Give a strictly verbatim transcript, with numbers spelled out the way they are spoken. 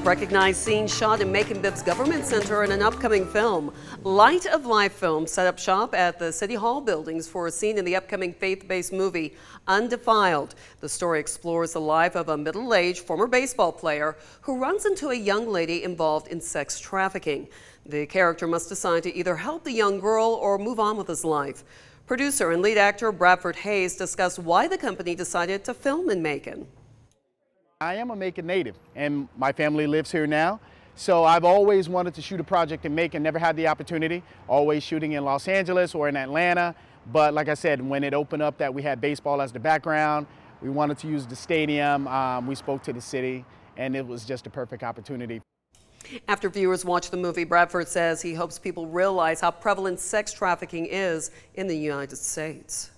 Recognized scene shot in Macon Bibbs Government Center in an upcoming film. Light of Life Films set up shop at the City Hall buildings for a scene in the upcoming faith-based movie, Undefiled. The story explores the life of a middle-aged former baseball player who runs into a young lady involved in sex trafficking. The character must decide to either help the young girl or move on with his life. Producer and lead actor Bradford Hayes discussed why the company decided to film in Macon. I am a Macon native and my family lives here now, so I've always wanted to shoot a project in Macon, never had the opportunity, always shooting in Los Angeles or in Atlanta. But like I said, when it opened up that we had baseball as the background, we wanted to use the stadium, um, we spoke to the city, and it was just a perfect opportunity. After viewers watch the movie, Bradford says he hopes people realize how prevalent sex trafficking is in the United States.